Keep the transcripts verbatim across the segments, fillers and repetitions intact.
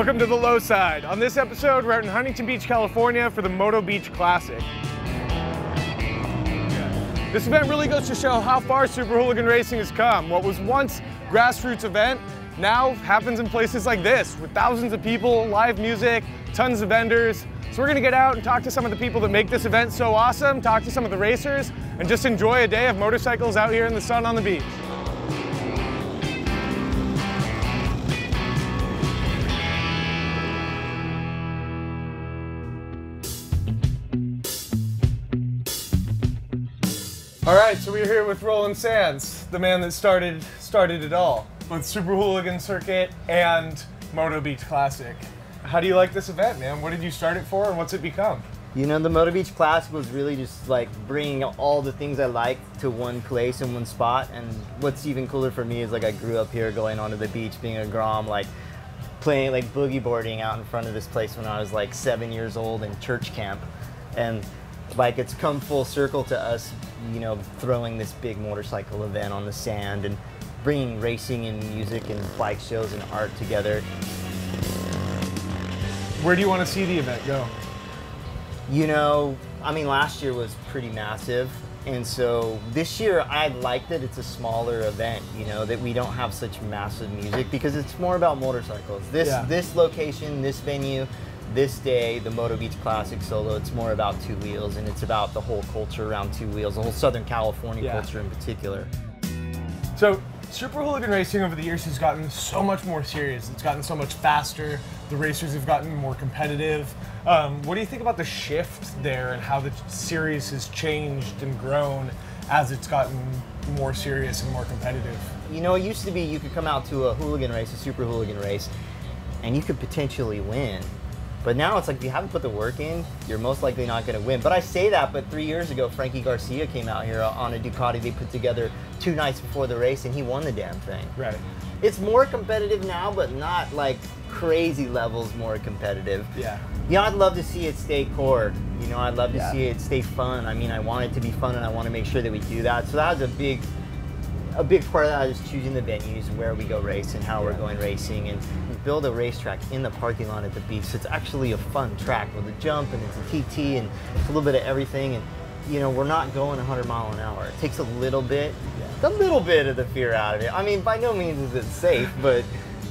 Welcome to The Lowside. On this episode, we're out in Huntington Beach, California for the Moto Beach Classic. This event really goes to show how far Super Hooligan Racing has come. What was once a grassroots event now happens in places like this with thousands of people, live music, tons of vendors. So we're gonna get out and talk to some of the people that make this event so awesome, talk to some of the racers, and just enjoy a day of motorcycles out here in the sun on the beach. All right, so we're here with Roland Sands, the man that started started it all, with Super Hooligan Circuit and Moto Beach Classic. How do you like this event, man? What did you start it for, and what's it become? You know, the Moto Beach Classic was really just like bringing all the things I like to one place in one spot. And what's even cooler for me is like I grew up here, going onto the beach, being a Grom, like playing like boogie boarding out in front of this place when I was like seven years old in church camp, and like it's come full circle to us. You know, throwing this big motorcycle event on the sand and bringing racing and music and bike shows and art together. Where do you want to see the event go? You know, I mean, last year was pretty massive. And so this year, I like that it's a smaller event, you know, that we don't have such massive music because it's more about motorcycles. This, yeah. this location, this venue, this day, the Moto Beach Classic Solo, it's more about two wheels, and it's about the whole culture around two wheels, the whole Southern California yeah. culture in particular. So, Super Hooligan Racing over the years has gotten so much more serious. It's gotten so much faster. The racers have gotten more competitive. Um, what do you think about the shift there and how the series has changed and grown as it's gotten more serious and more competitive? You know, it used to be you could come out to a hooligan race, a Super Hooligan race, and you could potentially win. But now it's like, if you haven't put the work in, you're most likely not going to win. But I say that, but three years ago, Frankie Garcia came out here on a Ducati. They put together two nights before the race, and he won the damn thing. Right. It's more competitive now, but not like crazy levels more competitive. Yeah. You know, I'd love to see it stay core. You know, I'd love to yeah. see it stay fun. I mean, I want it to be fun, and I want to make sure that we do that. So that was a big... A big part of that is choosing the venues, where we go race and how we're going racing, and build a racetrack in the parking lot at the beach. So it's actually a fun track with a jump, and it's a T T, and it's a little bit of everything. And you know, we're not going a hundred mile an hour. It takes a little bit, yeah. a little bit of the fear out of it. I mean, by no means is it safe, but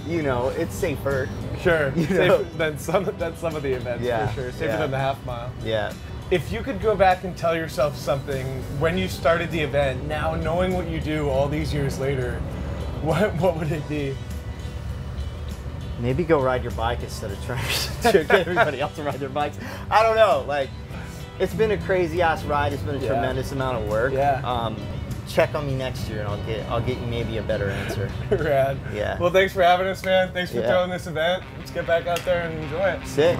you know, it's safer. Sure, you know? safer than some than some of the events yeah. for sure. Safer yeah. than the half mile. Yeah. If you could go back and tell yourself something when you started the event, now knowing what you do all these years later, what what would it be? Maybe go ride your bike instead of trying to get everybody else to ride their bikes. I don't know. Like, it's been a crazy ass ride. It's been a yeah. tremendous amount of work. Yeah. Um, check on me next year, and I'll get I'll get you maybe a better answer. Rad. Yeah. Well, thanks for having us, man. Thanks for yeah. throwing this event. Let's get back out there and enjoy it. Sick.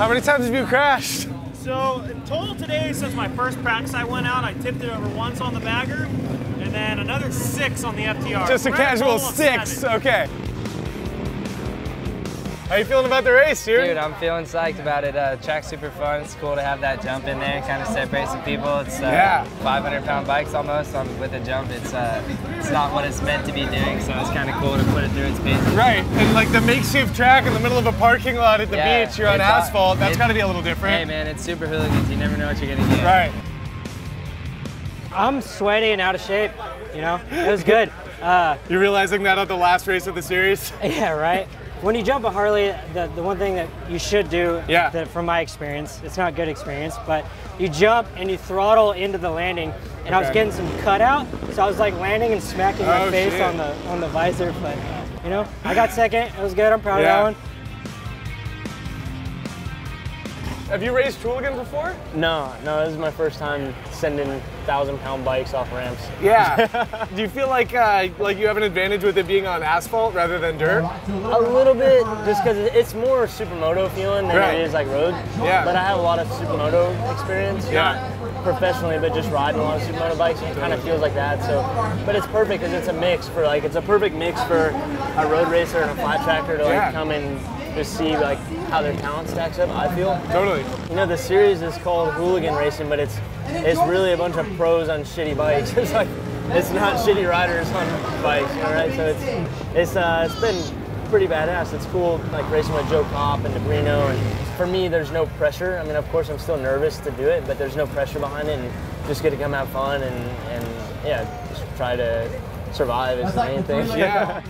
How many times have you crashed? So in total today, since my first practice I went out, I tipped it over once on the bagger, and then another six on the F T R. Just a casual six, okay. How you feeling about the race, dude? Dude, I'm feeling psyched about it. Uh, track's super fun. It's cool to have that jump in there, kind of separate some people. It's uh, five hundred pound yeah. bikes almost um, with a jump. It's uh, it's not what it's meant to be doing, so it's kind of cool to put it through its paces. Right, and like the makeshift track in the middle of a parking lot at the yeah, beach, you're on asphalt. It, That's got to be a little different. Hey man, it's Super Hooligans. You never know what you're gonna get. Right. I'm sweaty and out of shape. You know, it was good. Uh, you're realizing that at the last race of the series? Yeah, right. When you jump a Harley, the, the one thing that you should do, yeah. that from my experience, it's not good experience, but you jump and you throttle into the landing, and okay. I was getting some cutout, so I was like landing and smacking my oh, face shit. on the on the visor, but you know, I got second, it was good, I'm proud yeah. of that one. Have you raced Hooligan before? No, no, this is my first time sending thousand pound bikes off ramps. Yeah. Do you feel like uh, like you have an advantage with it being on asphalt rather than dirt? A little bit, just because it's more supermoto feeling than right. it is like road. Yeah. But I have a lot of supermoto experience. Yeah. professionally, but just riding a lot of super motorbikes, and it kind of feels like that. So, but it's perfect because it's a mix for like it's a perfect mix for a road racer and a flat tracker to like yeah. come and just see like how their talent stacks up. I feel totally. You know, the series is called Hooligan Racing, but it's it's really a bunch of pros on shitty bikes. It's like it's not shitty riders on bikes, all right? So it's it's uh, it's been. pretty badass. It's cool, like racing with Joe Kopp and Debrino, and for me, there's no pressure. I mean, of course, I'm still nervous to do it, but there's no pressure behind it, and just get to come have fun and, and yeah, just try to survive is the main thing. Yeah.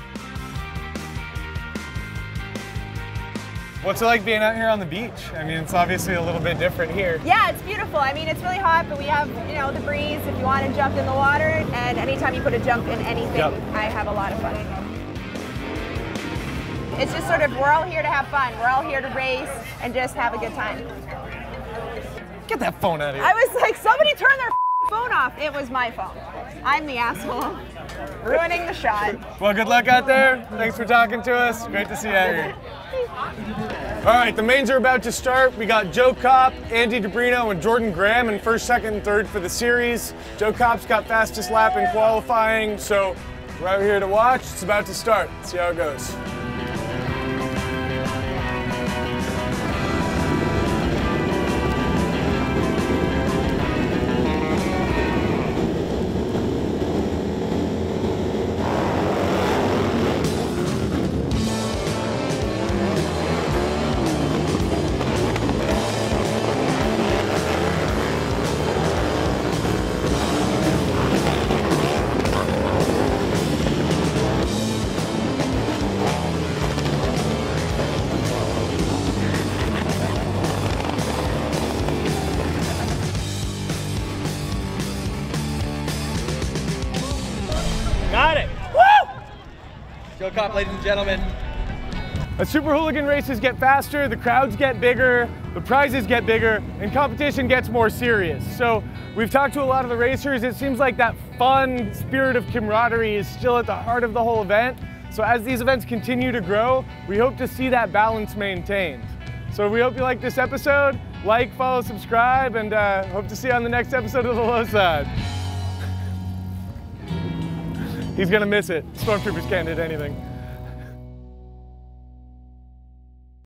What's it like being out here on the beach? I mean, it's obviously a little bit different here. Yeah, it's beautiful. I mean, it's really hot, but we have, you know, the breeze if you want to jump in the water, and anytime you put a jump in anything, yep. I have a lot of fun. It's just sort of, we're all here to have fun. We're all here to race and just have a good time. Get that phone out of here. I was like, somebody turn their phone off. It was my phone. I'm the asshole. Ruining the shot. Well, good luck out there. Thanks for talking to us. Great to see you out here. All right, the mains are about to start. We got Joe Kopp, Andy Debrino, and Jordan Graham in first, second, and third for the series. Joe Kopp's got fastest lap in qualifying, so we're out here to watch. It's about to start. See how it goes. Joe Kopp, ladies and gentlemen. As super hooligan races get faster, the crowds get bigger, the prizes get bigger, and competition gets more serious. So we've talked to a lot of the racers. It seems like that fun spirit of camaraderie is still at the heart of the whole event. So as these events continue to grow, we hope to see that balance maintained. So we hope you like this episode. Like, follow, subscribe, and uh, hope to see you on the next episode of The Lowside. He's gonna miss it. Stormtroopers can't hit anything.